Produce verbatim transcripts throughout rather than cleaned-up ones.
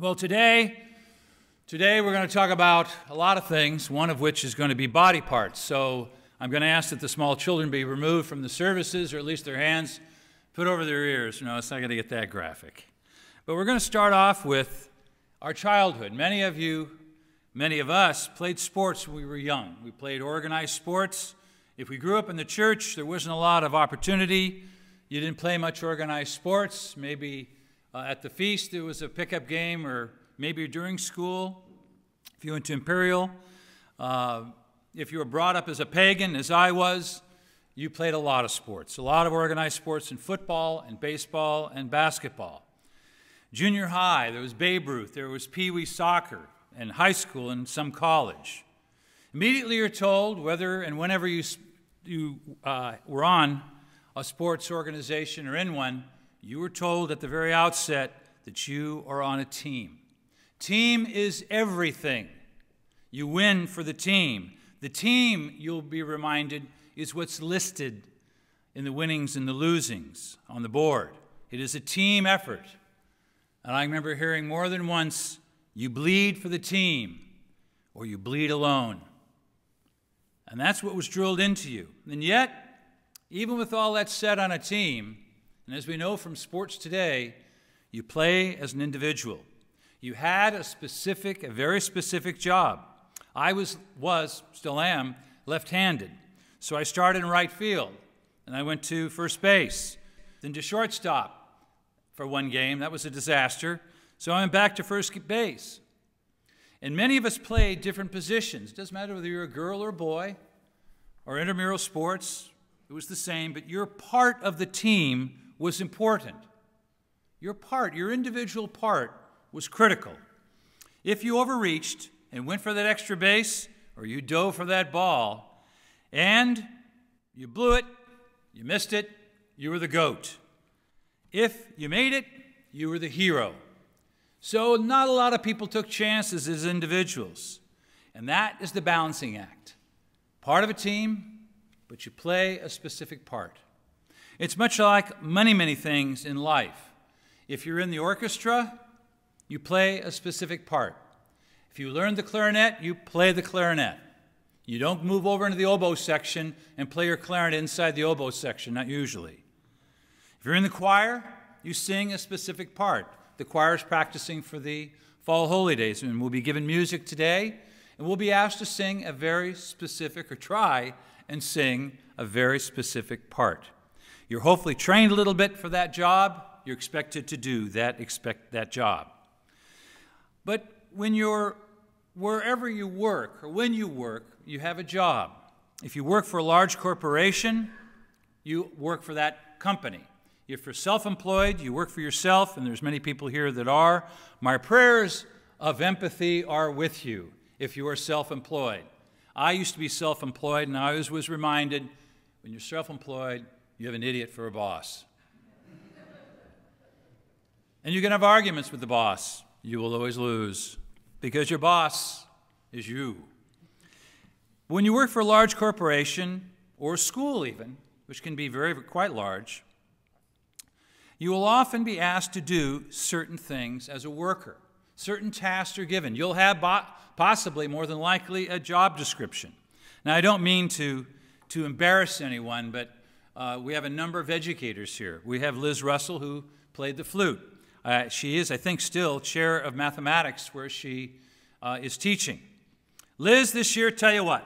Well, today, today we're going to talk about a lot of things, one of which is going to be body parts. So I'm going to ask that the small children be removed from the services, or at least their hands put over their ears. No, it's not going to get that graphic. But we're going to start off with our childhood. Many of you, many of us, played sports when we were young. We played organized sports. If we grew up in the church, there wasn't a lot of opportunity. You didn't play much organized sports. Maybe uh, at the feast there was a pickup game, or maybe during school if you went to Imperial. Uh, if you were brought up as a pagan, as I was, you played a lot of sports, a lot of organized sports in football and baseball and basketball. Junior high, there was Babe Ruth, there was Pee Wee soccer, and high school and some college. Immediately you're told whether and whenever you, you uh, were on a sports organization or in one, you were told at the very outset that you are on a team. Team is everything. You win for the team. The team, you'll be reminded, is what's listed in the winnings and the losings on the board. It is a team effort. And I remember hearing more than once, you bleed for the team, or you bleed alone. And that's what was drilled into you. And yet, even with all that said on a team, and as we know from sports today, you play as an individual. You had a specific, a very specific job. I was, was, still am, left-handed. So I started in right field, and I went to first base, then to shortstop, for one game. That was a disaster. So I went back to first base. And many of us played different positions. It doesn't matter whether you're a girl or a boy or intramural sports. It was the same, but your part of the team was important. Your part, your individual part, was critical. If you overreached and went for that extra base, or you dove for that ball, and you blew it, you missed it, you were the goat. If you made it, you were the hero. So not a lot of people took chances as individuals. And that is the balancing act. Part of a team, but you play a specific part. It's much like many, many things in life. If you're in the orchestra, you play a specific part. If you learn the clarinet, you play the clarinet. You don't move over into the oboe section and play your clarinet inside the oboe section, not usually. If you're in the choir, you sing a specific part. The choir is practicing for the fall holy days, and we'll be given music today, and we'll be asked to sing a very specific, or try and sing a very specific part. You're hopefully trained a little bit for that job. You're expected to do that, expect that job. But when you're, wherever you work, or when you work, you have a job. If you work for a large corporation, you work for that company. If you're self-employed, you work for yourself, and there's many people here that are, my prayers of empathy are with you if you are self-employed. I used to be self-employed, and I always was reminded, when you're self-employed, you have an idiot for a boss. And you can have arguments with the boss. You will always lose, because your boss is you. When you work for a large corporation, or a school even, which can be very, quite large, you will often be asked to do certain things as a worker. Certain tasks are given. You'll have possibly, more than likely, a job description. Now, I don't mean to, to embarrass anyone, but uh, we have a number of educators here. We have Liz Russell, who played the flute. Uh, she is, I think, still chair of mathematics, where she uh, is teaching. Liz, this year, tell you what,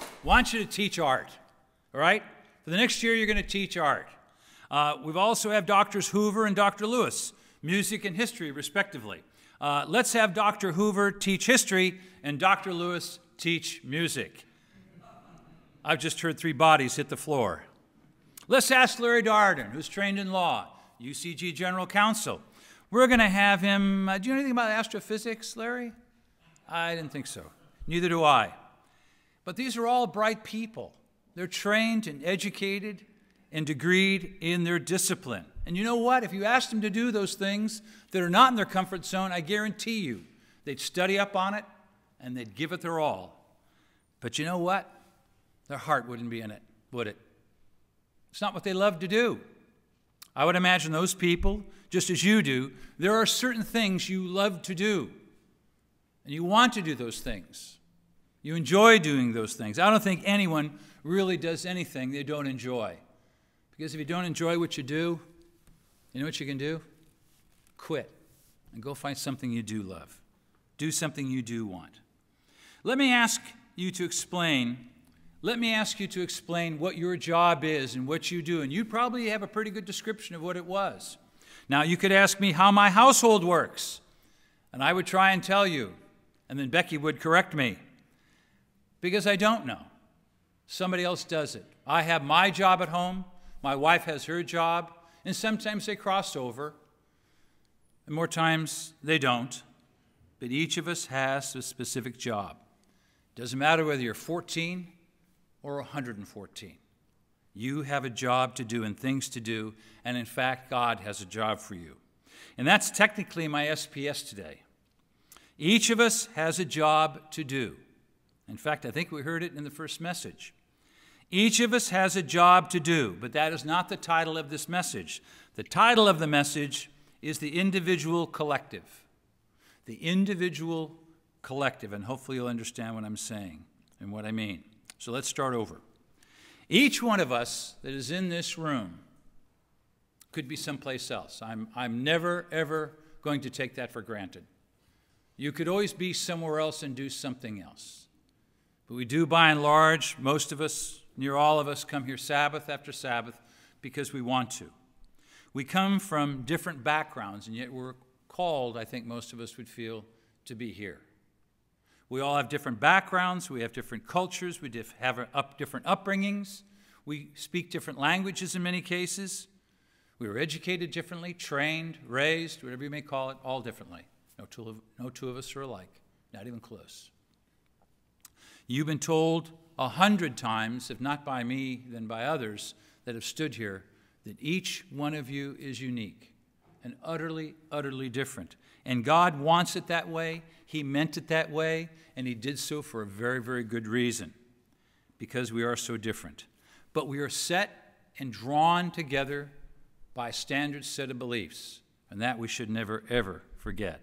I want you to teach art, all right? For the next year, you're going to teach art. Uh, we also have Doctors Hoover and Doctor Lewis, music and history, respectively. Uh, let's have Doctor Hoover teach history and Doctor Lewis teach music. I've just heard three bodies hit the floor. Let's ask Larry Darden, who's trained in law, U C G General Counsel. We're going to have him, uh, do you know anything about astrophysics, Larry? I didn't think so. Neither do I. But these are all bright people. They're trained and educated and degreed in their discipline. And you know what? If you asked them to do those things that are not in their comfort zone, I guarantee you, they'd study up on it and they'd give it their all. But you know what? Their heart wouldn't be in it, would it? It's not what they love to do. I would imagine those people just as you do, there are certain things you love to do, and you want to do those things. You enjoy doing those things. I don't think anyone really does anything they don't enjoy, because if you don't enjoy what you do, you know what you can do? Quit and go find something you do love. Do something you do want. Let me ask you to explain, let me ask you to explain what your job is and what you do, and you probably have a pretty good description of what it was. Now, you could ask me how my household works, and I would try and tell you, and then Becky would correct me, because I don't know. Somebody else does it. I have my job at home, my wife has her job, and sometimes they cross over, and more times they don't, but each of us has a specific job. Doesn't matter whether you're fourteen or one hundred fourteen. You have a job to do and things to do, and in fact, God has a job for you. And that's technically my S P S today. Each of us has a job to do. In fact, I think we heard it in the first message. Each of us has a job to do, but that is not the title of this message. The title of the message is The Individual Collective. The individual collective. collective, and hopefully you'll understand what I'm saying and what I mean. So let's start over. Each one of us that is in this room could be someplace else. I'm, I'm never, ever going to take that for granted. You could always be somewhere else and do something else. But we do, by and large, most of us, near all of us, come here Sabbath after Sabbath because we want to. We come from different backgrounds, and yet we're called, I think most of us would feel, to be here. We all have different backgrounds, we have different cultures, we have up different upbringings, we speak different languages in many cases, we were educated differently, trained, raised, whatever you may call it, all differently. No two of, no two of us are alike, not even close. You've been told a hundred times, if not by me, then by others that have stood here, that each one of you is unique and utterly, utterly different. And God wants it that way, He meant it that way, and He did so for a very, very good reason, because we are so different. But we are set and drawn together by a standard set of beliefs, and that we should never, ever forget.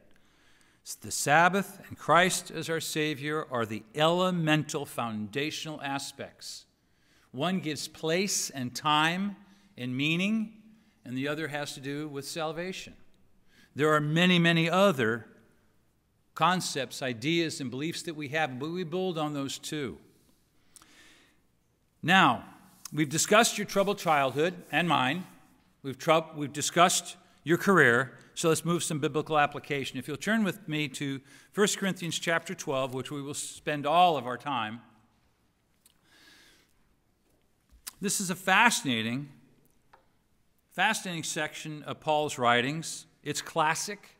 The Sabbath and Christ as our Savior are the elemental, foundational aspects. One gives place and time and meaning, and the other has to do with salvation. There are many, many other concepts, ideas, and beliefs that we have, but we build on those too. Now, we've discussed your troubled childhood and mine. We've, we've discussed your career, so let's move some biblical application. If you'll turn with me to First Corinthians chapter twelve, which we will spend all of our time. This is a fascinating, fascinating section of Paul's writings. It's classic.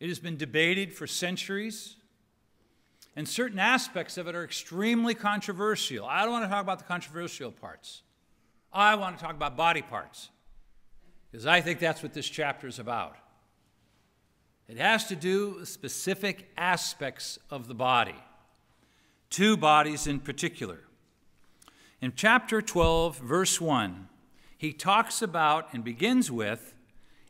It has been debated for centuries. And certain aspects of it are extremely controversial. I don't want to talk about the controversial parts. I want to talk about body parts, because I think that's what this chapter is about. It has to do with specific aspects of the body, two bodies in particular. In chapter twelve, verse one, he talks about and begins with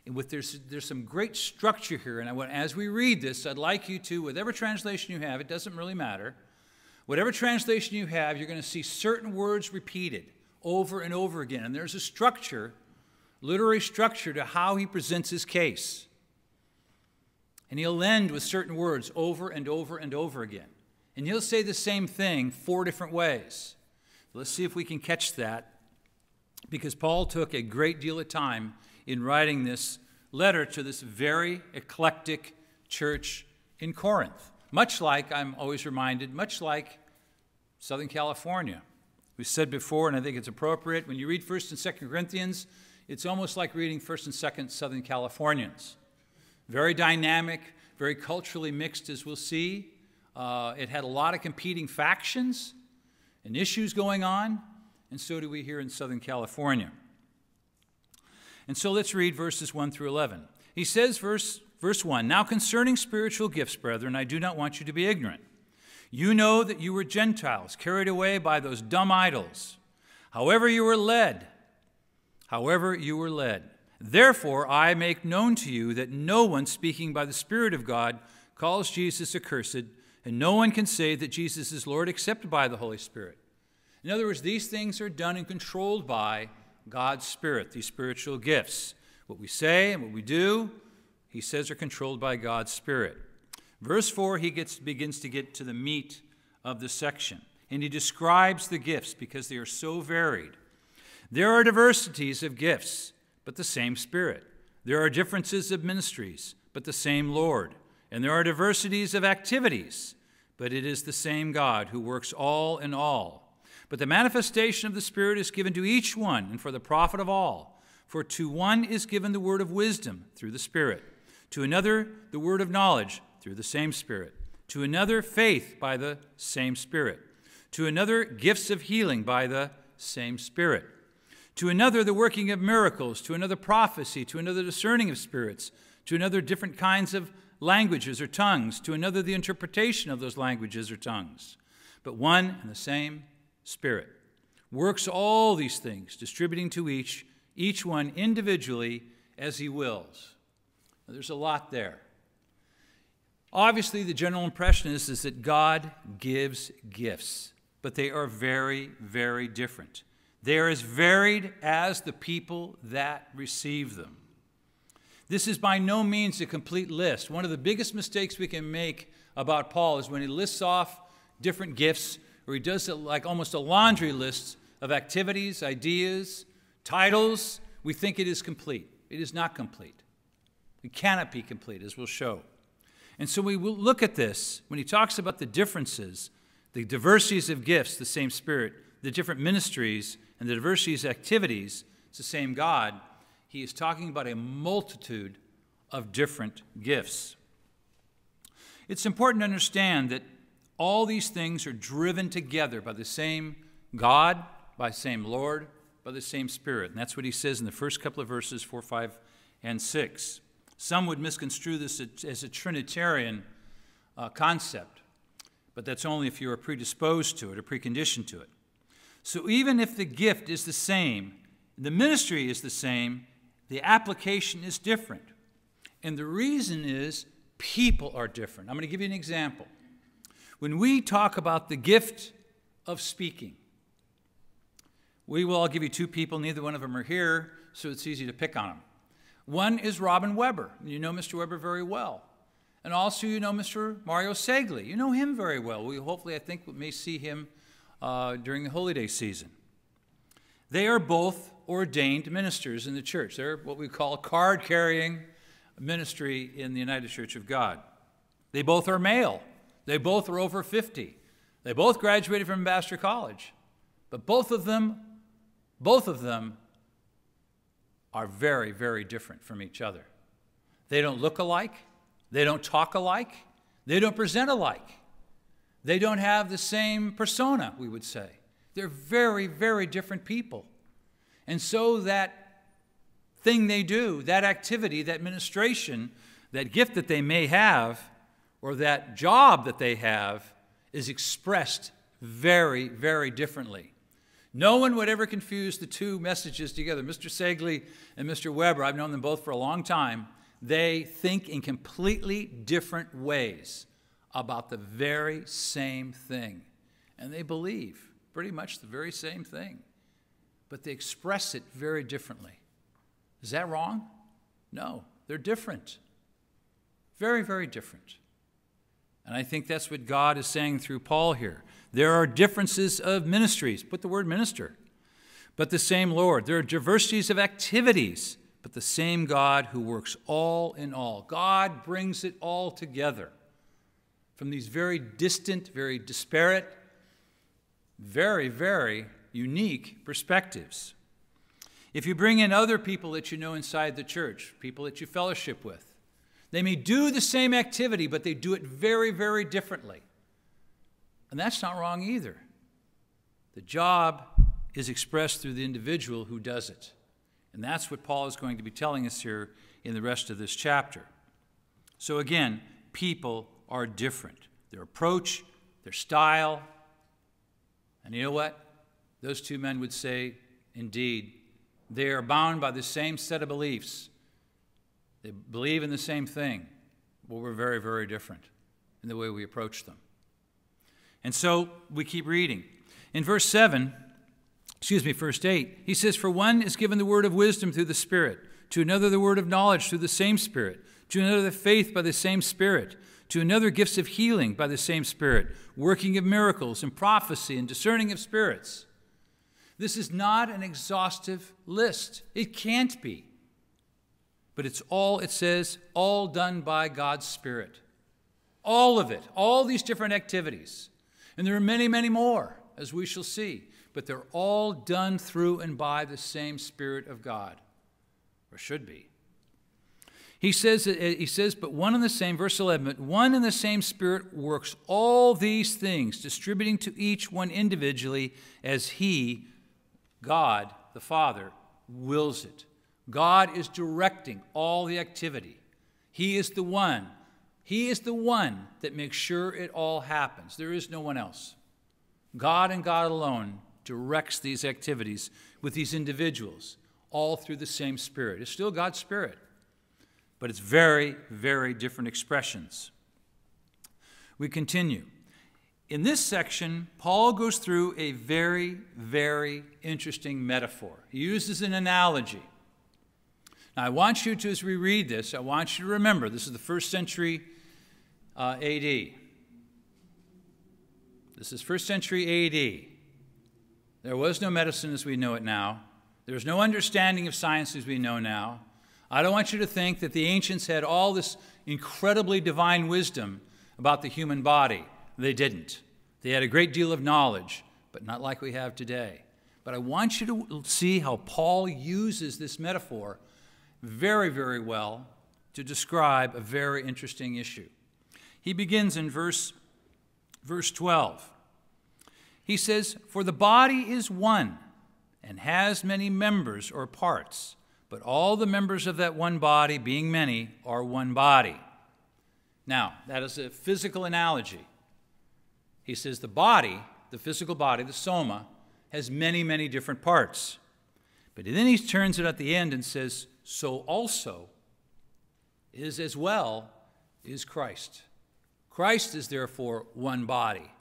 And with there's, there's some great structure here, and I want, as we read this, I'd like you to, whatever translation you have, it doesn't really matter, whatever translation you have, you're going to see certain words repeated over and over again, and there's a structure, literary structure, to how he presents his case. And he'll end with certain words over and over and over again, and he'll say the same thing four different ways. Let's see if we can catch that, because Paul took a great deal of time in writing this letter to this very eclectic church in Corinth, much like, I'm always reminded, much like Southern California. We said before, and I think it's appropriate, when you read First and Second Corinthians, it's almost like reading First and Second Southern Californians. Very dynamic, very culturally mixed, as we'll see. Uh, it had a lot of competing factions and issues going on, and so do we here in Southern California. And so let's read verses one through eleven. He says, verse, verse one, "Now concerning spiritual gifts, brethren, I do not want you to be ignorant. You know that you were Gentiles, carried away by those dumb idols. However you were led, however you were led. Therefore, I make known to you that no one speaking by the Spirit of God calls Jesus accursed, and no one can say that Jesus is Lord except by the Holy Spirit. In other words, these things are done and controlled by God's Spirit, these spiritual gifts. What we say and what we do, he says, are controlled by God's Spirit. Verse four, he gets, begins to get to the meat of the section, and he describes the gifts because they are so varied. There are diversities of gifts, but the same Spirit. There are differences of ministries, but the same Lord. And there are diversities of activities, but it is the same God who works all in all. But the manifestation of the Spirit is given to each one and for the profit of all. For to one is given the word of wisdom through the Spirit, to another the word of knowledge through the same Spirit, to another faith by the same Spirit, to another gifts of healing by the same Spirit, to another the working of miracles, to another prophecy, to another discerning of spirits, to another different kinds of languages or tongues, to another the interpretation of those languages or tongues. But one and the same Spirit works all these things, distributing to each, each one individually as he wills. Now, there's a lot there. Obviously, the general impression is, is that God gives gifts, but they are very, very different. They are as varied as the people that receive them. This is by no means a complete list. One of the biggest mistakes we can make about Paul is when he lists off different gifts, or he does it like almost a laundry list of activities, ideas, titles. We think it is complete. It is not complete. It cannot be complete, as we'll show. And so we will look at this when he talks about the differences, the diversities of gifts, the same Spirit, the different ministries, and the diversities of activities, it's the same God. He is talking about a multitude of different gifts. It's important to understand that all these things are driven together by the same God, by the same Lord, by the same Spirit. And that's what he says in the first couple of verses, four, five, and six. Some would misconstrue this as a Trinitarian uh, concept, but that's only if you are predisposed to it or preconditioned to it. So even if the gift is the same, the ministry is the same, the application is different. And the reason is people are different. I'm going to give you an example. When we talk about the gift of speaking, we will all give you two people. Neither one of them are here, so it's easy to pick on them. One is Robin Weber. You know Mister Weber very well. And also you know Mister Mario Seiglie. You know him very well. We hopefully, I think, may see him uh, during the Holy Day season. They are both ordained ministers in the church. They're what we call card-carrying ministry in the United Church of God. They both are male. They both are over fifty. They both graduated from Ambassador College. But both of them, both of them are very, very different from each other. They don't look alike. They don't talk alike. They don't present alike. They don't have the same persona, we would say. They're very, very different people. And so that thing they do, that activity, that ministration, that gift that they may have, or that job that they have, is expressed very, very differently. No one would ever confuse the two messages together. Mister Seiglie and Mister Weber, I've known them both for a long time. They think in completely different ways about the very same thing. And they believe pretty much the very same thing, but they express it very differently. Is that wrong? No, they're different. Very, very different. And I think that's what God is saying through Paul here. There are differences of ministries. Put the word minister. But the same Lord. There are diversities of activities, but the same God who works all in all. God brings it all together from these very distant, very disparate, very, very unique perspectives. If you bring in other people that you know inside the church, people that you fellowship with, they may do the same activity, but they do it very, very differently. And that's not wrong either. The job is expressed through the individual who does it. And that's what Paul is going to be telling us here in the rest of this chapter. So again, people are different. Their approach, their style. And you know what? Those two men would say, indeed, They are bound by the same set of beliefs. They believe in the same thing, but we're very, very different in the way we approach them. And so we keep reading. In verse seven, excuse me, verse eight, he says, "For one is given the word of wisdom through the Spirit, to another the word of knowledge through the same Spirit, to another the faith by the same Spirit, to another gifts of healing by the same Spirit, working of miracles and prophecy and discerning of spirits." This is not an exhaustive list. It can't be. But it's all, it says, all done by God's Spirit. All of it, all these different activities. And there are many, many more, as we shall see. But they're all done through and by the same Spirit of God, or should be. He says, he says, but one and the same, verse eleven, one and the same Spirit works all these things, distributing to each one individually as he, God, the Father, wills it. God is directing all the activity. He is the one. He is the one that makes sure it all happens. There is no one else. God and God alone directs these activities with these individuals, all through the same Spirit. It's still God's Spirit, but it's very, very different expressions. We continue. In this section, Paul goes through a very, very interesting metaphor. He uses an analogy. Now, I want you to, as we read this, I want you to remember, this is the first century uh, A D This is first century A D There was no medicine as we know it now. There's no understanding of science as we know now. I don't want you to think that the ancients had all this incredibly divine wisdom about the human body. They didn't. They had a great deal of knowledge, but not like we have today. But I want you to see how Paul uses this metaphor very, very well to describe a very interesting issue. He begins in verse, verse twelve. He says, "For the body is one and has many members or parts, but all the members of that one body, being many, are one body." Now, that is a physical analogy. He says the body, the physical body, the soma, has many, many different parts. But then he turns it at the end and says, "So also is as well is Christ." Christ is therefore one body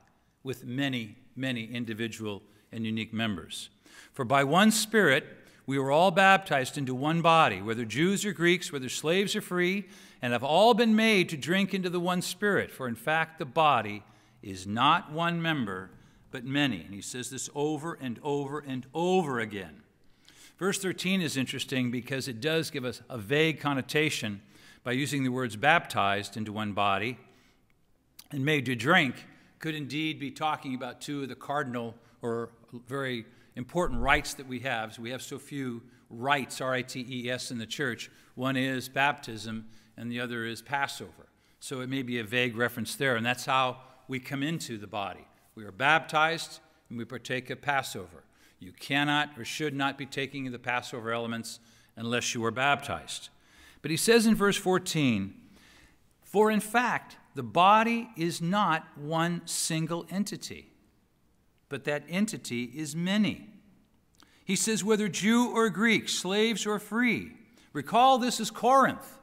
with many, many individual and unique members. "For by one Spirit we were all baptized into one body, whether Jews or Greeks, whether slaves or free, and have all been made to drink into the one Spirit. For in fact the body is not one member, but many." And he says this over and over and over again. Verse thirteen is interesting because it does give us a vague connotation by using the words "baptized into one body" and "made to drink" could indeed be talking about two of the cardinal or very important rites that we have. So we have so few rites, R I T E S, in the church. One is baptism and the other is Passover. So it may be a vague reference there, and that's how we come into the body. We are baptized and we partake of Passover. You cannot or should not be taking the Passover elements unless you are baptized. But he says in verse fourteen, "For in fact the body is not one single entity, but that entity is many." He says, "Whether Jew or Greek, slaves or free." Recall this is Corinth.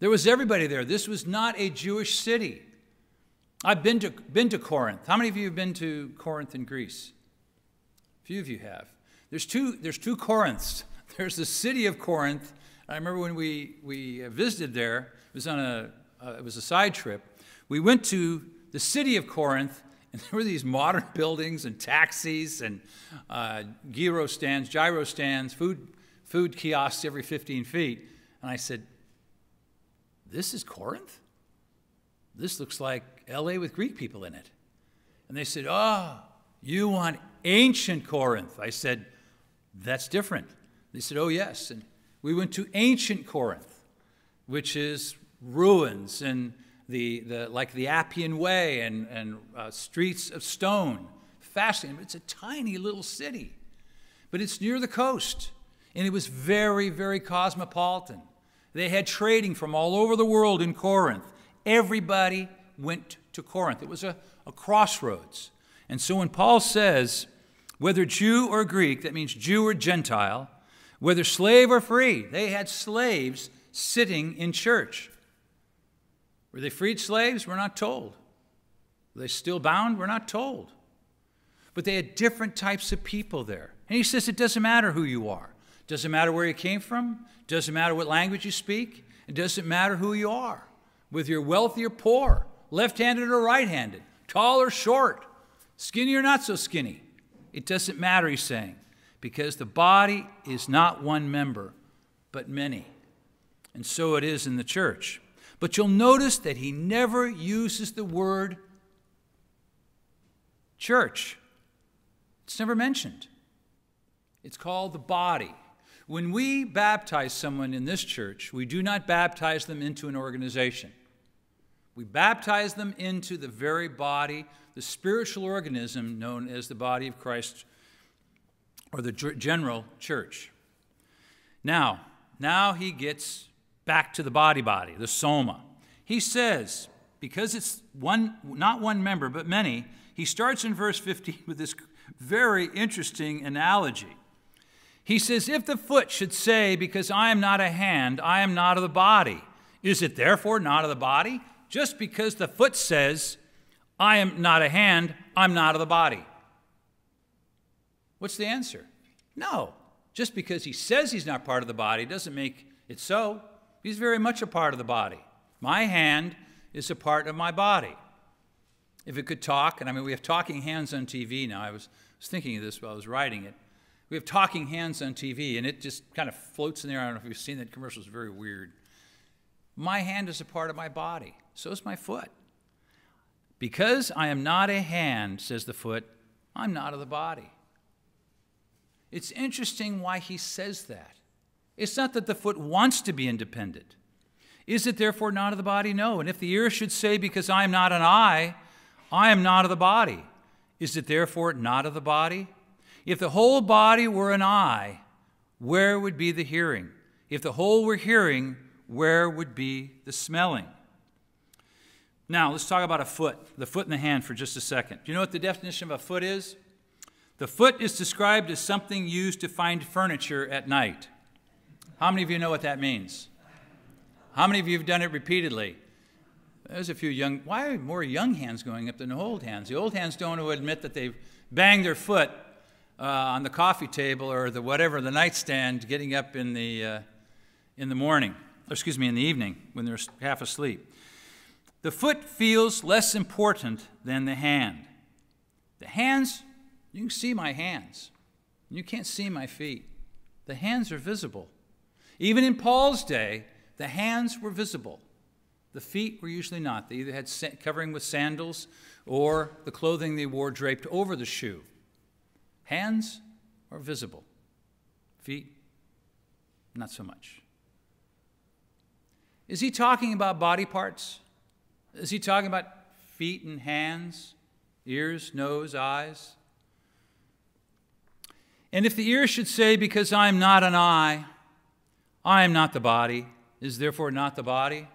There was everybody there. This was not a Jewish city. I've been to, been to Corinth. How many of you have been to Corinth in Greece? A few of you have. There's two, there's two Corinths. There's the city of Corinth. I remember when we, we visited there, it was, on a, uh, it was a side trip. We went to the city of Corinth, and there were these modern buildings and taxis and uh, gyro stands, gyro stands, food, food kiosks every fifteen feet. And I said, "This is Corinth? This looks like L A with Greek people in it." And they said, "Oh, you want ancient Corinth." I said, "That's different." They said, "Oh, yes." And we went to ancient Corinth, which is ruins and the, the, like the Appian Way and, and uh, streets of stone. Fascinating. It's a tiny little city, but it's near the coast. And it was very, very cosmopolitan. They had trading from all over the world in Corinth. Everybody went to Corinth. It was a, a crossroads. And so when Paul says whether Jew or Greek, that means Jew or Gentile, whether slave or free. They had slaves sitting in church. Were they freed slaves? We're not told. Were they still bound? We're not told. But they had different types of people there. And he says it doesn't matter who you are. It doesn't matter where you came from. It doesn't matter what language you speak. It doesn't matter who you are, whether you're wealthy or poor, left-handed or right-handed, tall or short, skinny or not so skinny. It doesn't matter, he's saying, because the body is not one member, but many. And so it is in the church. But you'll notice that he never uses the word church. It's never mentioned. It's called the body. When we baptize someone in this church, we do not baptize them into an organization. We baptize them into the very body, the spiritual organism known as the body of Christ or the general church. Now, now he gets back to the body body, the soma. He says, because it's one, not one member, but many, he starts in verse fifteen with this very interesting analogy. He says, if the foot should say, because I am not a hand, I am not of the body, is it therefore not of the body? Just because the foot says, I am not a hand, I'm not of the body. What's the answer? No. Just because he says he's not part of the body doesn't make it so. He's very much a part of the body. My hand is a part of my body. If it could talk, and I mean, we have talking hands on T V now. I was, was thinking of this while I was writing it. We have talking hands on T V, and it just kind of floats in there. I don't know if you've seen that commercial. It's very weird. My hand is a part of my body. So is my foot. Because I am not a hand, says the foot, I'm not of the body. It's interesting why he says that. It's not that the foot wants to be independent. Is it therefore not of the body? No. And if the ear should say, because I am not an eye, I am not of the body, is it therefore not of the body? If the whole body were an eye, where would be the hearing? If the whole were hearing, where would be the smelling? Now, let's talk about a foot, the foot and the hand for just a second. Do you know what the definition of a foot is? The foot is described as something used to find furniture at night. How many of you know what that means? How many of you have done it repeatedly? There's a few young, why are more young hands going up than old hands? The old hands don't want to admit that they've banged their foot Uh, on the coffee table or the whatever, the nightstand, getting up in the, uh, in the morning, or excuse me, in the evening when they're half asleep. The foot feels less important than the hand. The hands, you can see my hands. You can't see my feet. The hands are visible. Even in Paul's day, the hands were visible. The feet were usually not. They either had covering with sandals or the clothing they wore draped over the shoe. Hands are visible. Feet, not so much. Is he talking about body parts? Is he talking about feet and hands, ears, nose, eyes? And if the ear should say, because I am not an eye, I am not the body, is therefore not the body?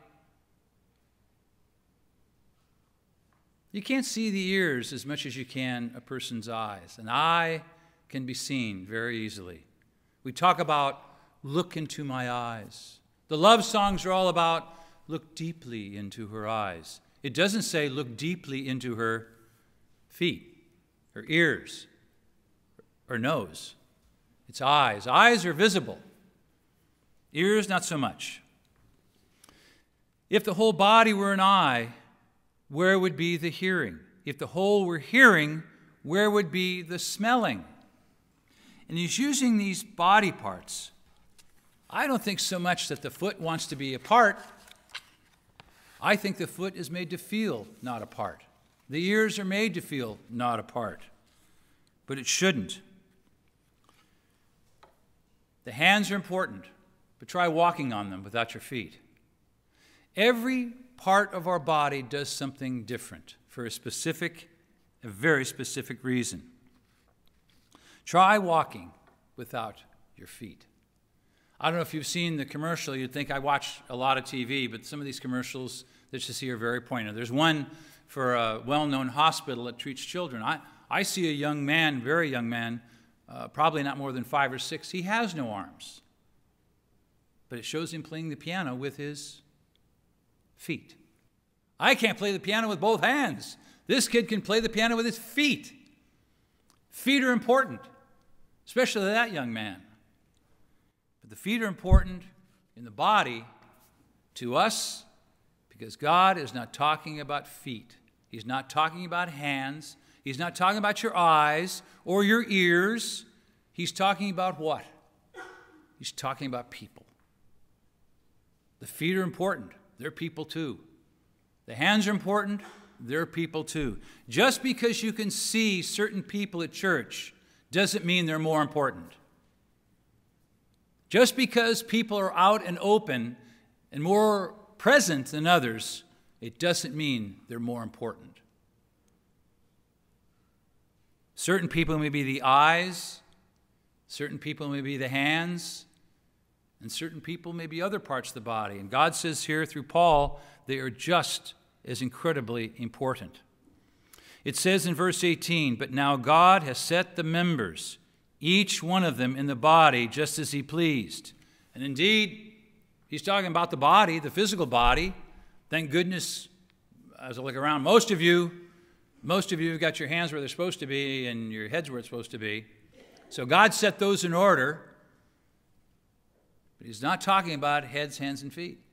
You can't see the ears as much as you can a person's eyes. An eye can be seen very easily. We talk about, look into my eyes. The love songs are all about, look deeply into her eyes. It doesn't say, look deeply into her feet, her ears, her nose. It's eyes. Eyes are visible. Ears, not so much. If the whole body were an eye, where would be the hearing? If the whole were hearing, where would be the smelling? And he's using these body parts. I don't think so much that the foot wants to be apart. I think the foot is made to feel not apart. The ears are made to feel not apart, but it shouldn't. The hands are important, but try walking on them without your feet. Every part of our body does something different for a specific, a very specific reason. Try walking without your feet. I don't know if you've seen the commercial. You'd think I watch a lot of T V, but some of these commercials that you see are very pointed. There's one for a well-known hospital that treats children. I, I see a young man, very young man, uh, probably not more than five or six, he has no arms. But it shows him playing the piano with his feet. I can't play the piano with both hands. This kid can play the piano with his feet. Feet are important, especially that young man. But the feet are important in the body to us because God is not talking about feet. He's not talking about hands. He's not talking about your eyes or your ears. He's talking about what? He's talking about people. The feet are important. They're people too. The hands are important. They're people too. Just because you can see certain people at church doesn't mean they're more important. Just because people are out and open and more present than others, it doesn't mean they're more important. Certain people may be the eyes, certain people may be the hands, and certain people may be other parts of the body. And God says here through Paul, they are just as incredibly important. It says in verse eighteen, "But now God has set the members, each one of them in the body, just as he pleased." And indeed, he's talking about the body, the physical body. Thank goodness, as I look around, most of you, most of you have got your hands where they're supposed to be and your heads where it's supposed to be. So God set those in order. But he's not talking about heads, hands, and feet.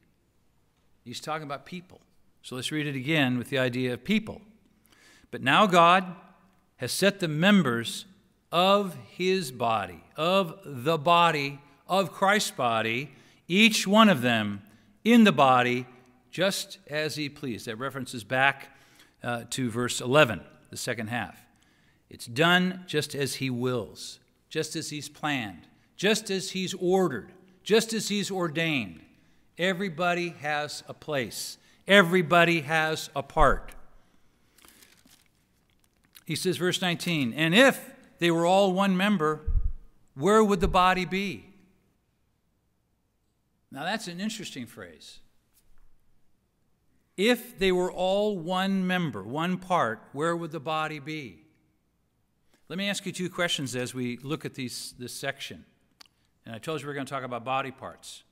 He's talking about people. So let's read it again with the idea of people. "But now God has set the members of his body, of the body, of Christ's body, each one of them in the body, just as he pleased." That references back uh, to verse eleven, the second half. It's done just as he wills, just as he's planned, just as he's ordered. Just as he's ordained, everybody has a place. Everybody has a part. He says, verse nineteen, "And if they were all one member, where would the body be?" Now that's an interesting phrase. If they were all one member, one part, where would the body be? Let me ask you two questions as we look at these, this section. And I told you we were going to talk about body parts.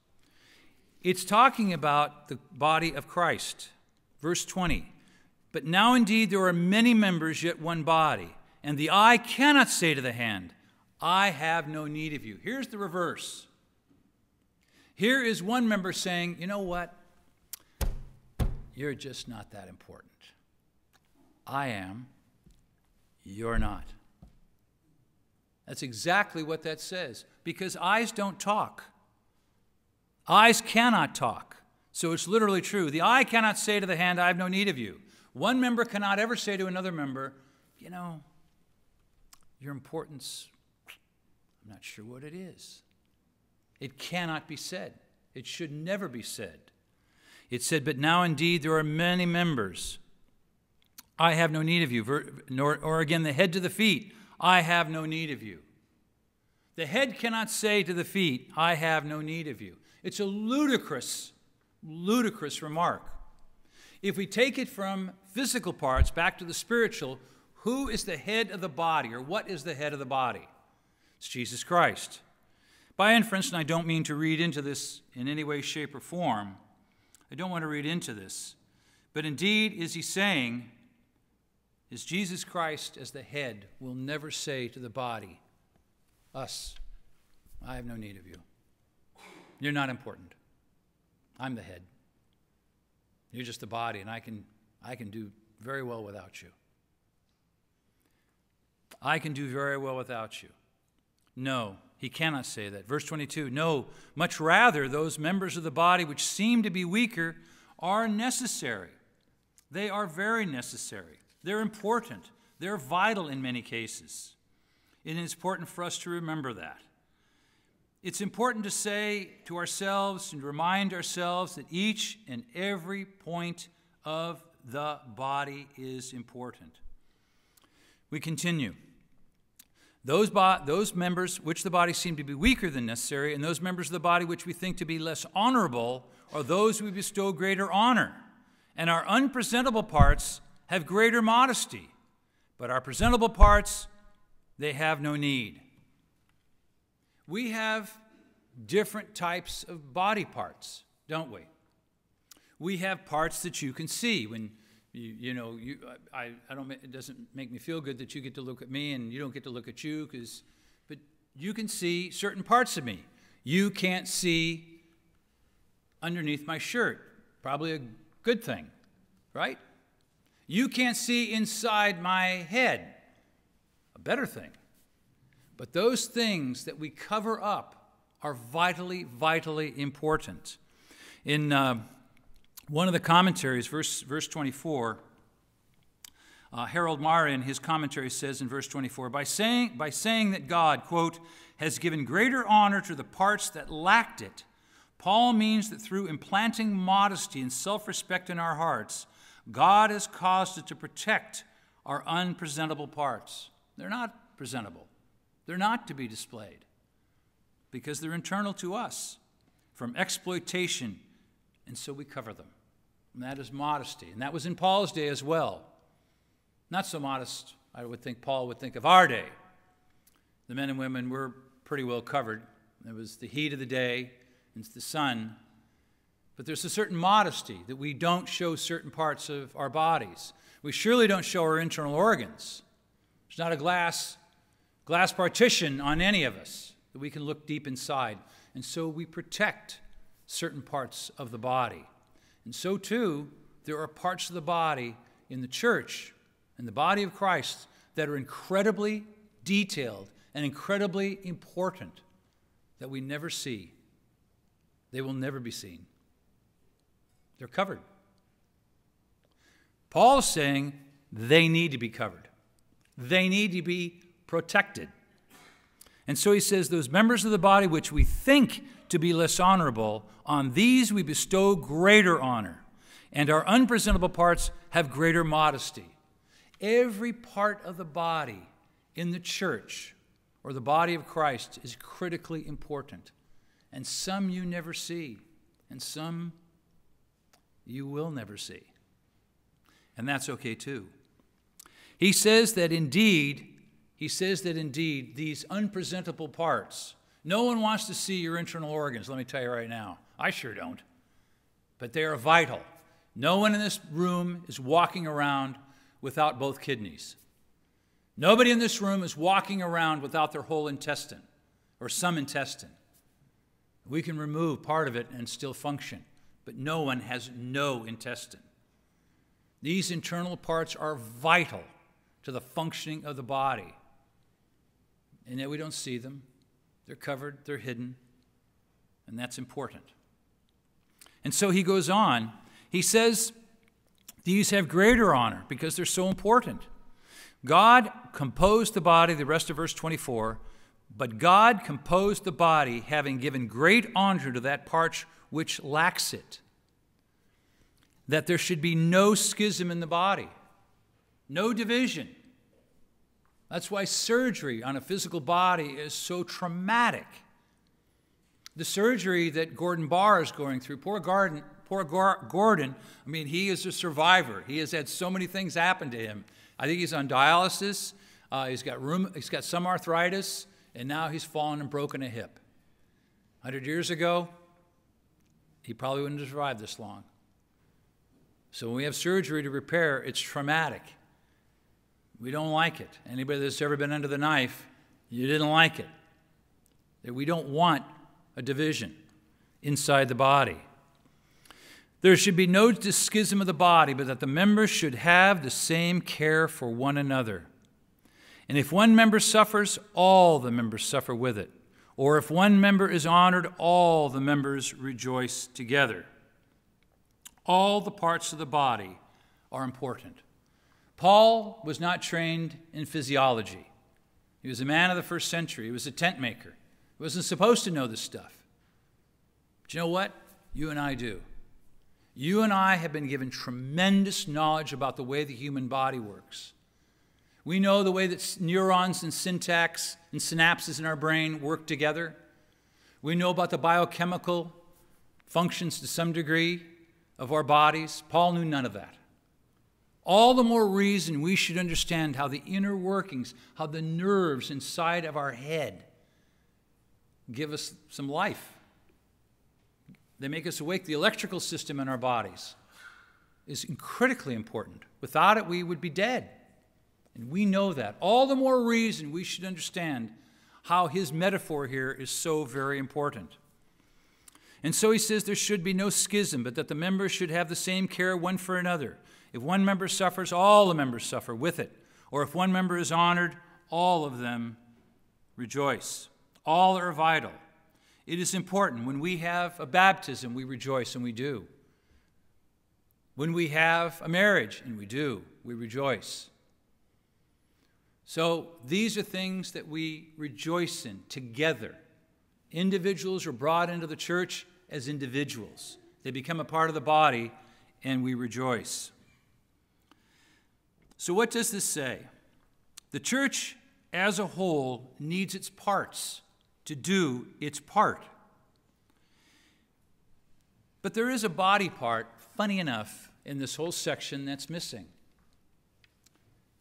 It's talking about the body of Christ. Verse twenty, "But now indeed there are many members, yet one body. And the eye cannot say to the hand, I have no need of you." Here's the reverse. Here is one member saying, you know what? You're just not that important. I am. You're not. That's exactly what that says, because eyes don't talk. Eyes cannot talk. So it's literally true. The eye cannot say to the hand, I have no need of you. One member cannot ever say to another member, you know, your importance, I'm not sure what it is. It cannot be said. It should never be said. It said, "But now indeed there are many members. I have no need of you." Nor, or again, the head to the feet, "I have no need of you." The head cannot say to the feet, "I have no need of you." It's a ludicrous, ludicrous remark. If we take it from physical parts back to the spiritual, who is the head of the body, or what is the head of the body? It's Jesus Christ. By inference, and I don't mean to read into this in any way, shape, or form, I don't want to read into this, but indeed is he saying, is Jesus Christ as the head will never say to the body, us, I have no need of you. You're not important. I'm the head. You're just the body, and I can, I can do very well without you. I can do very well without you. No, he cannot say that. Verse twenty-two, "No, much rather those members of the body which seem to be weaker are necessary." They are very necessary. They're important. They're vital in many cases. It is important for us to remember that. It's important to say to ourselves and remind ourselves that each and every point of the body is important. We continue. Those, bo those members which the body seem to be weaker than necessary, and those members of the body which we think to be less honorable are those we bestow greater honor, and our unpresentable parts have greater modesty, But our presentable parts, they have no need. We have different types of body parts, don't we? We have parts that you can see. When you, you know, you, I, I don't. It doesn't make me feel good that you get to look at me and you don't get to look at you, because, but you can see certain parts of me. You can't see underneath my shirt. Probably a good thing, right? You can't see inside my head. A better thing. But those things that we cover up are vitally, vitally important. In uh, one of the commentaries, verse, verse twenty-four, uh, Harold Mara in his commentary says in verse twenty-four, by saying, by saying that God, quote, has given greater honor to the parts that lacked it, Paul means that through implanting modesty and self-respect in our hearts, God has caused it to protect our unpresentable parts. They're not presentable. They're not to be displayed because they're internal to us from exploitation, and so we cover them. And that is modesty, and that was in Paul's day as well. Not so modest, I would think Paul would think of our day. The men and women were pretty well covered. It was the heat of the day, and it's the sun. But there's a certain modesty that we don't show certain parts of our bodies. We surely don't show our internal organs. There's not a glass, glass partition on any of us that we can look deep inside. And so we protect certain parts of the body. And so too, there are parts of the body in the church and the body of Christ that are incredibly detailed and incredibly important that we never see. They will never be seen. They're covered. Paul's saying they need to be covered. They need to be protected. And so he says, those members of the body which we think to be less honorable, on these we bestow greater honor, and our unpresentable parts have greater modesty. Every part of the body in the church or the body of Christ is critically important. And some you never see, and some you will never see. And that's okay too. He says that indeed, he says that indeed, these unpresentable parts, no one wants to see your internal organs, let me tell you right now. I sure don't. But they are vital. No one in this room is walking around without both kidneys. Nobody in this room is walking around without their whole intestine or some intestine. We can remove part of it and still function, but no one has no intestine. These internal parts are vital to the functioning of the body. And yet we don't see them. They're covered, they're hidden, and that's important. And so he goes on. He says these have greater honor because they're so important. God composed the body, the rest of verse twenty-four, but God composed the body, having given great honor to that part which lacks it, that there should be no schism in the body, no division. That's why surgery on a physical body is so traumatic. The surgery that Gordon Barr is going through, poor Gordon, poor Gordon, I mean, he is a survivor. He has had so many things happen to him. I think he's on dialysis. Uh, he's got rheum- he's got some arthritis. And now he's fallen and broken a hip. A hundred years ago, he probably wouldn't have survived this long. So when we have surgery to repair, it's traumatic. We don't like it. Anybody that's ever been under the knife, you didn't like it. We don't want a division inside the body. There should be no schism of the body, but that the members should have the same care for one another. And if one member suffers, all the members suffer with it. Or if one member is honored, all the members rejoice together. All the parts of the body are important. Paul was not trained in physiology. He was a man of the first century. He was a tent maker. He wasn't supposed to know this stuff. But you know what? You and I do. You and I have been given tremendous knowledge about the way the human body works. We know the way that neurons and syntax and synapses in our brain work together. We know about the biochemical functions to some degree of our bodies. Paul knew none of that. all the more reason we should understand how the inner workings, how the nerves inside of our head give us some life. They make us awake. The electrical system in our bodies is critically important. Without it, we would be dead. And we know that. All the more reason we should understand how his metaphor here is so very important. And so he says there should be no schism, but that the members should have the same care one for another. If one member suffers, all the members suffer with it. Or if one member is honored, all of them rejoice. All are vital. It is important. When we have a baptism, we rejoice, and we do. When we have a marriage, and we do, we rejoice. So these are things that we rejoice in together. Individuals are brought into the church as individuals. They become a part of the body, and we rejoice. So what does this say? The church as a whole needs its parts to do its part. But there is a body part, funny enough, in this whole section that's missing.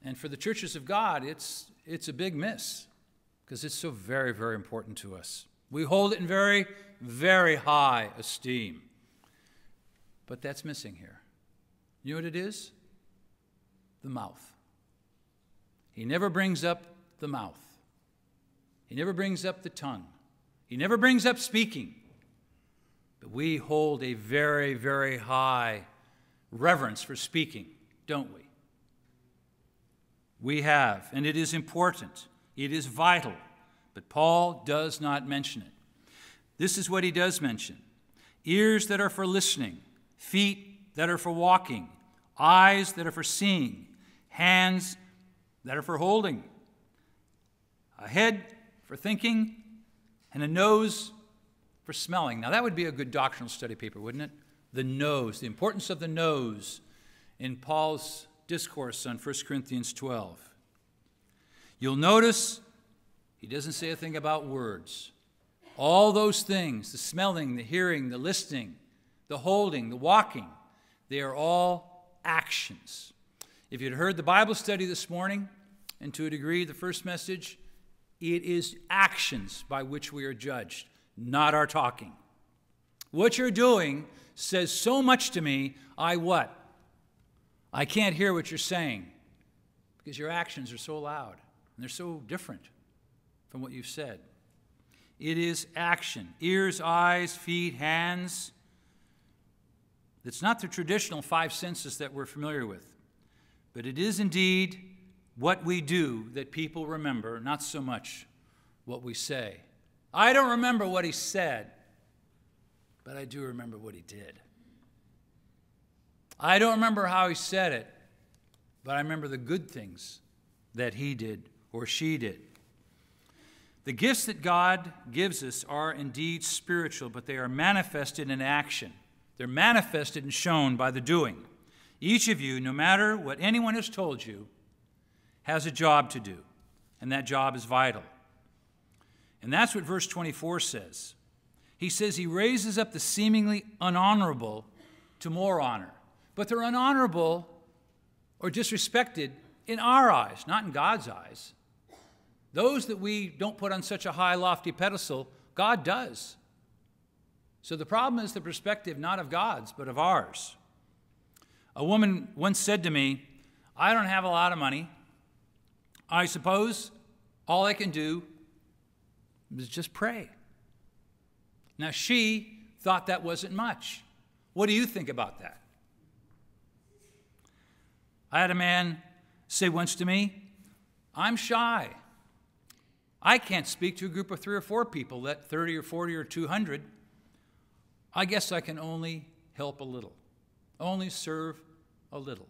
And for the churches of God, it's, it's a big miss, because it's so very, very important to us. We hold it in very, very high esteem. But that's missing here. You know what it is? The mouth. He never brings up the mouth. He never brings up the tongue. He never brings up speaking. But we hold a very, very high reverence for speaking, don't we? We have, and it is important. It is vital. But Paul does not mention it. This is what he does mention. Ears that are for listening, feet that are for walking, eyes that are for seeing, hands that are for holding, a head for thinking, and a nose for smelling. Now, that would be a good doctrinal study paper, wouldn't it? The nose, the importance of the nose in Paul's discourse on First Corinthians twelve. You'll notice he doesn't say a thing about words. All those things, the smelling, the hearing, the listening, the holding, the walking, they are all actions. If you'd heard the Bible study this morning, and to a degree the first message, it is actions by which we are judged, not our talking. What you're doing says so much to me, I what? I can't hear what you're saying, because your actions are so loud, and they're so different from what you've said. It is action, ears, eyes, feet, hands. It's not the traditional five senses that we're familiar with, but it is indeed what we do that people remember, not so much what we say. I don't remember what he said, but I do remember what he did. I don't remember how he said it, but I remember the good things that he did or she did. The gifts that God gives us are indeed spiritual, but they are manifested in action. They're manifested and shown by the doing. Each of you, no matter what anyone has told you, has a job to do, and that job is vital. And that's what verse twenty-four says. He says he raises up the seemingly unhonorable to more honor. But they're unhonorable or disrespected in our eyes, not in God's eyes. Those that we don't put on such a high, lofty pedestal, God does. So the problem is the perspective not of God's, but of ours. A woman once said to me, I don't have a lot of money. I suppose all I can do is just pray. Now, she thought that wasn't much. What do you think about that? I had a man say once to me, I'm shy. I can't speak to a group of three or four people, let thirty or forty or two hundred. I guess I can only help a little, only serve a little.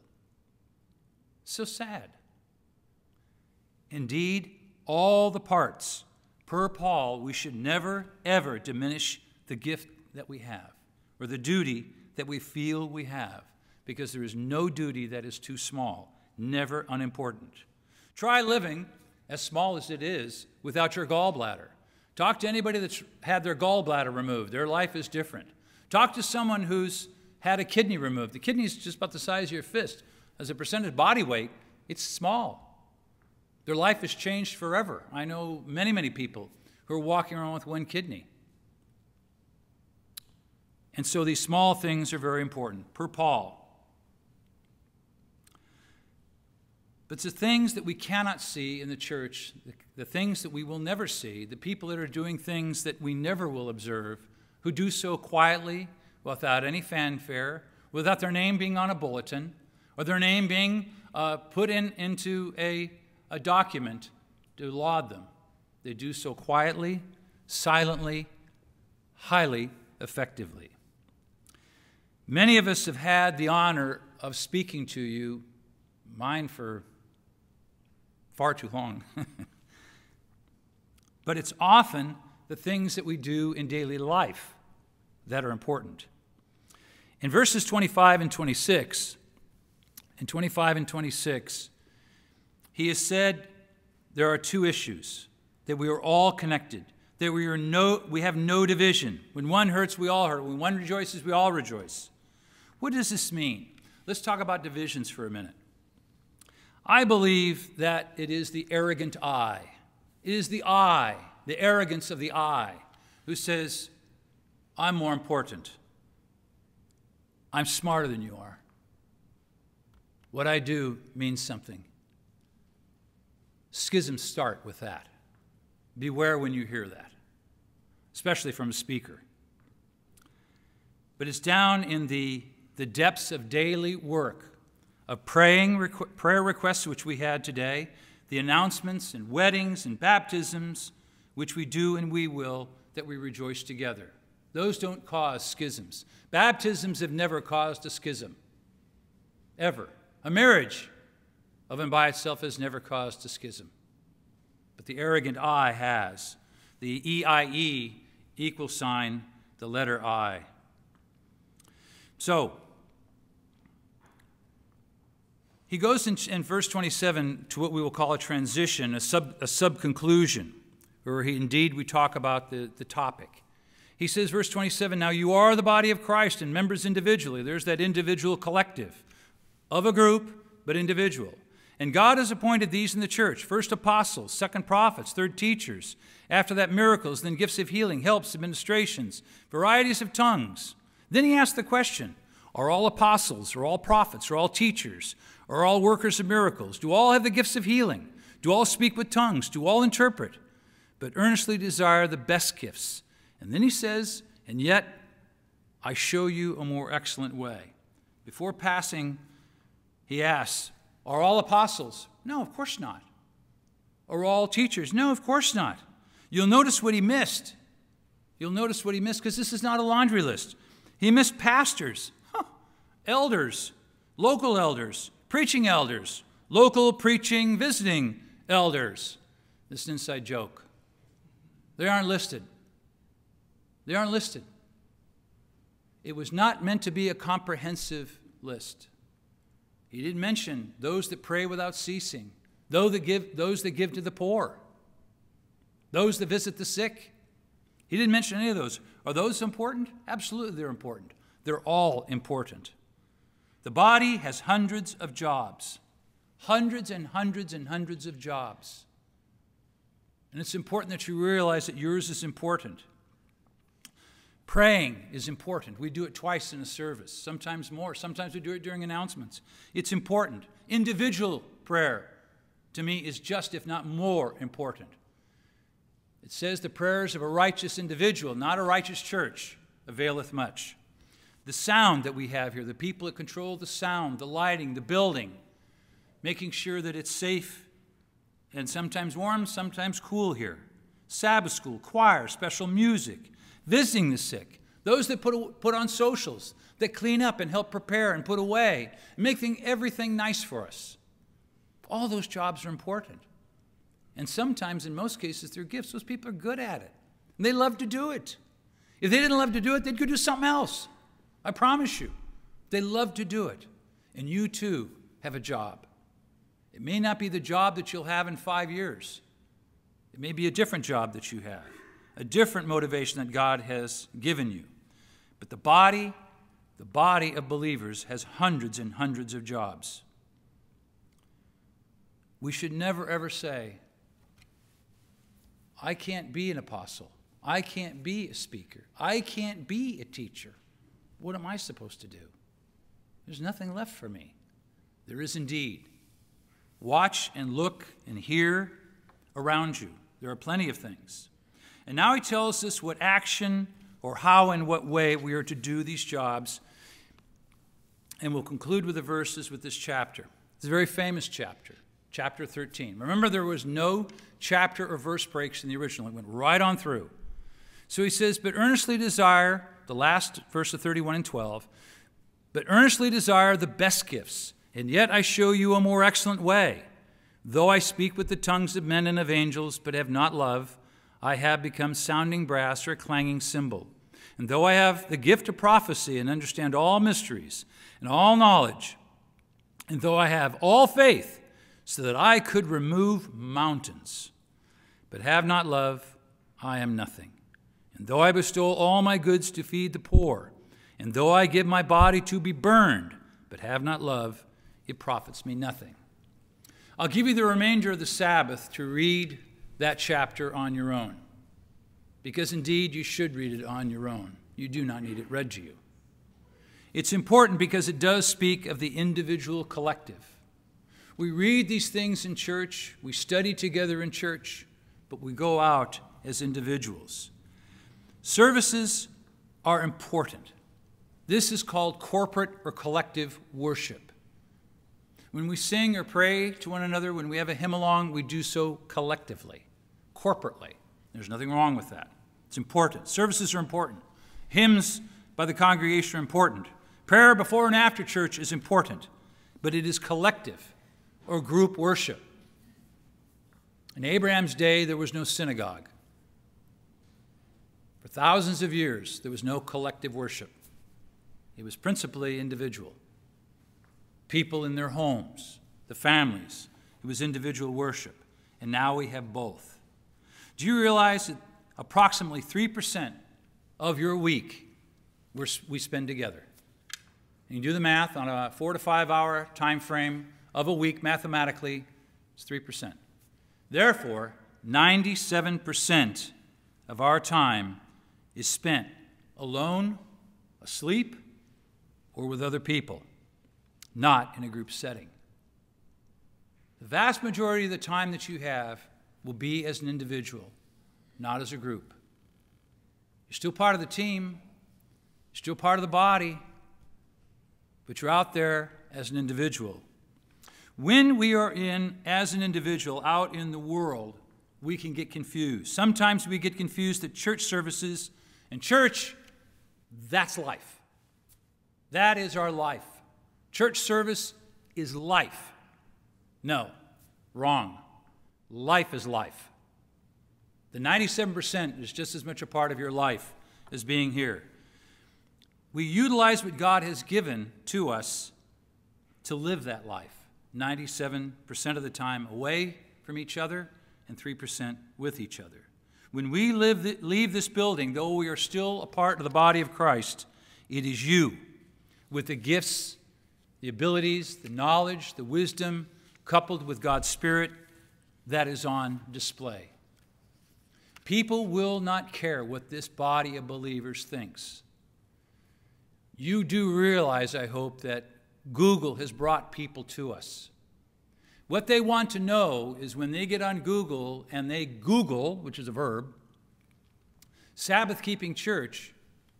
So sad. Indeed, all the parts. Per Paul, we should never, ever diminish the gift that we have or the duty that we feel we have, because there is no duty that is too small, never unimportant. Try living, as small as it is, without your gallbladder. Talk to anybody that's had their gallbladder removed. Their life is different. Talk to someone who's had a kidney removed. The kidney is just about the size of your fist. as a percentage body weight, it's small. Their life has changed forever. I know many, many people who are walking around with one kidney. And so these small things are very important, per Paul. But the things that we cannot see in the church, the, the things that we will never see, the people that are doing things that we never will observe, who do so quietly, without any fanfare, without their name being on a bulletin, or their name being uh, put in, into a, a document to laud them. They do so quietly, silently, highly effectively. Many of us have had the honor of speaking to you, mine for far too long. But it's often the things that we do in daily life that are important. In verses twenty-five and twenty-six, in twenty-five and twenty-six, he has said there are two issues, that we are all connected, that we are no, we have no division. When one hurts, we all hurt. When one rejoices, we all rejoice. What does this mean? Let's talk about divisions for a minute. I believe that it is the arrogant I. It is the I, the arrogance of the I, who says, I'm more important. I'm smarter than you are. What I do means something. Schisms start with that. Beware when you hear that, especially from a speaker. But it's down in the, the depths of daily work, of praying, requ- prayer requests, which we had today, the announcements and weddings and baptisms, which we do and we will, that we rejoice together. Those don't cause schisms. Baptisms have never caused a schism, ever. A marriage of and by itself has never caused a schism. But the arrogant I has. The E I E equal sign, the letter I. So, he goes in, in verse twenty-seven to what we will call a transition, a sub, a sub-conclusion, where he, indeed we talk about the, the topic. He says, verse twenty-seven, now you are the body of Christ and members individually. There's that individual collective of a group, but individual. And God has appointed these in the church, first apostles, second prophets, third teachers, after that miracles, then gifts of healing, helps, administrations, varieties of tongues. Then he asks the question, are all apostles, are all prophets, are all teachers, are all workers of miracles? Do all have the gifts of healing? Do all speak with tongues? Do all interpret? But earnestly desire the best gifts. And then he says, and yet I show you a more excellent way. Before passing, he asks, are all apostles? No, of course not. Are all teachers? No, of course not. You'll notice what he missed. You'll notice what he missed, because this is not a laundry list. He missed pastors, huh, elders, local elders, preaching elders, local preaching visiting elders. This is an inside joke. They aren't listed. They aren't listed. It was not meant to be a comprehensive list. He didn't mention those that pray without ceasing, those that give, those that give to the poor, those that visit the sick. He didn't mention any of those. Are those important? Absolutely they're important. They're all important. The body has hundreds of jobs, hundreds and hundreds and hundreds of jobs. And it's important that you realize that yours is important. Praying is important. We do it twice in a service, sometimes more. Sometimes we do it during announcements. It's important. Individual prayer, to me, is just, if not more, important. It says the prayers of a righteous individual, not a righteous church, availeth much. The sound that we have here, the people that control the sound, the lighting, the building, making sure that it's safe and sometimes warm, sometimes cool here. Sabbath school, choir, special music, visiting the sick, those that put, put on socials, that clean up and help prepare and put away, making everything nice for us. All those jobs are important. And sometimes, in most cases, they're gifts. Those people are good at it. And they love to do it. If they didn't love to do it, they'd go do something else. I promise you. They love to do it. And you, too, have a job. It may not be the job that you'll have in five years. It may be a different job that you have, a different motivation that God has given you. But the body, the body of believers has hundreds and hundreds of jobs. We should never, ever say, I can't be an apostle. I can't be a speaker. I can't be a teacher. What am I supposed to do? There's nothing left for me. There is indeed. Watch and look and hear around you. There are plenty of things. And now he tells us what action or how and what way we are to do these jobs. And we'll conclude with the verses with this chapter. It's a very famous chapter, chapter thirteen. Remember, there was no chapter or verse breaks in the original. It went right on through. So he says, but earnestly desire, the last verse of thirty-one and twelve, but earnestly desire the best gifts, and yet I show you a more excellent way. Though I speak with the tongues of men and of angels, but have not love, I have become sounding brass or a clanging cymbal. And though I have the gift of prophecy and understand all mysteries and all knowledge, and though I have all faith, so that I could remove mountains, but have not love, I am nothing. And though I bestow all my goods to feed the poor, and though I give my body to be burned, but have not love, it profits me nothing. I'll give you the remainder of the Sabbath to read that chapter on your own, because indeed you should read it on your own. You do not need it read to you. It's important because it does speak of the individual collective. We read these things in church, we study together in church, but we go out as individuals. Services are important. This is called corporate or collective worship. When we sing or pray to one another, when we have a hymn along, we do so collectively, corporately. There's nothing wrong with that. It's important. Services are important. Hymns by the congregation are important. Prayer before and after church is important, but it is collective or group worship. In Abraham's day, there was no synagogue. For thousands of years, there was no collective worship. It was principally individual. People in their homes, the families. It was individual worship. And now we have both. Do you realize that approximately three percent of your week we're, we spend together? And you do the math on a four to five hour time frame of a week, mathematically, it's three percent. Therefore, ninety-seven percent of our time is spent alone, asleep, or with other people. Not in a group setting. The vast majority of the time that you have will be as an individual, not as a group. You're still part of the team, you're still part of the body, but you're out there as an individual. When we are in, as an individual, out in the world, we can get confused. Sometimes we get confused that church services and church, that's life. That is our life. Church service is life. No, wrong. Life is life. The ninety-seven percent is just as much a part of your life as being here. We utilize what God has given to us to live that life. ninety-seven percent of the time away from each other and three percent with each other. When we live th- leave this building, though we are still a part of the body of Christ, it is you with the gifts, the abilities, the knowledge, the wisdom, coupled with God's Spirit, that is on display. People will not care what this body of believers thinks. You do realize, I hope, that Google has brought people to us. What they want to know is when they get on Google and they Google, which is a verb, Sabbath-keeping church,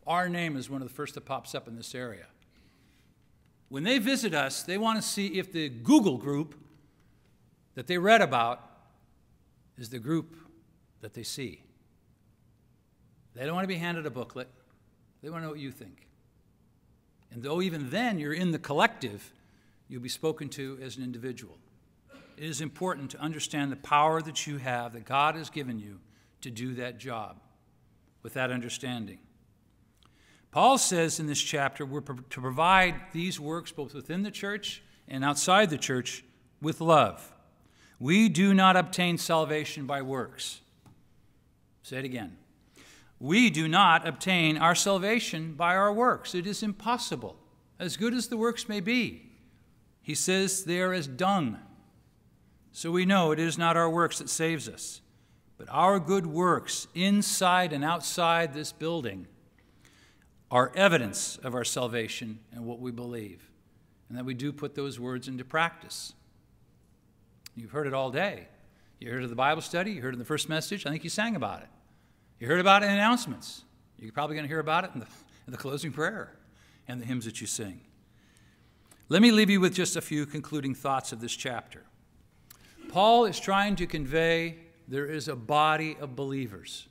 our name is one of the first that pops up in this area. When they visit us, they want to see if the Google group that they read about is the group that they see. They don't want to be handed a booklet. They want to know what you think. And though even then you're in the collective, you'll be spoken to as an individual. It is important to understand the power that you have, that God has given you to do that job with that understanding. Paul says in this chapter, we're to provide these works both within the church and outside the church with love. We do not obtain salvation by works. Say it again. We do not obtain our salvation by our works. It is impossible, as good as the works may be. He says they are as dung. So we know it is not our works that saves us, but our good works inside and outside this building are evidence of our salvation and what we believe, and that we do put those words into practice. You've heard it all day. You heard it in the Bible study. You heard it in the first message. I think you sang about it. You heard about it in announcements. You're probably going to hear about it in the, in the closing prayer and the hymns that you sing. Let me leave you with just a few concluding thoughts of this chapter. Paul is trying to convey there is a body of believers.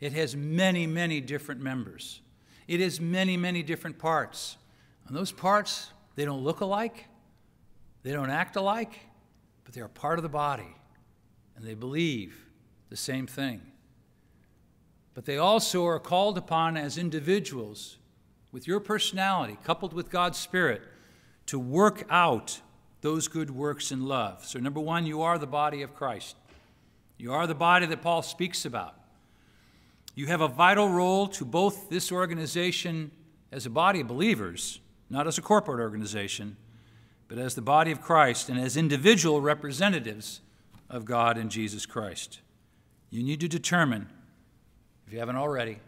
It has many, many different members. It has many, many different parts. And those parts, they don't look alike. They don't act alike. But they are part of the body, and they believe the same thing. But they also are called upon as individuals, with your personality, coupled with God's Spirit, to work out those good works in love. So number one, you are the body of Christ. You are the body that Paul speaks about. You have a vital role to both this organization as a body of believers, not as a corporate organization, but as the body of Christ and as individual representatives of God and Jesus Christ. You need to determine, if you haven't already,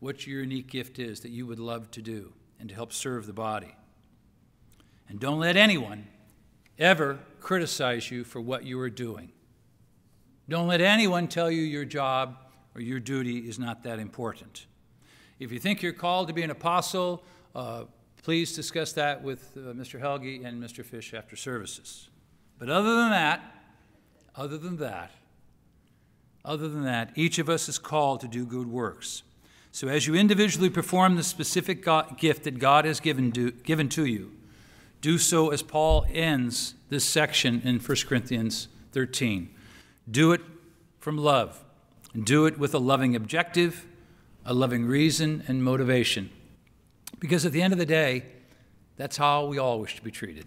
what your unique gift is that you would love to do and to help serve the body. And don't let anyone ever criticize you for what you are doing. Don't let anyone tell you your job or your duty is not that important. If you think you're called to be an apostle, uh, please discuss that with uh, Mister Helge and Mister Fish after services. But other than that, other than that, other than that, each of us is called to do good works. So as you individually perform the specific God, gift that God has given, do, given to you, do so as Paul ends this section in First Corinthians thirteen. Do it from love, and do it with a loving objective, a loving reason and motivation. Because at the end of the day, that's how we all wish to be treated.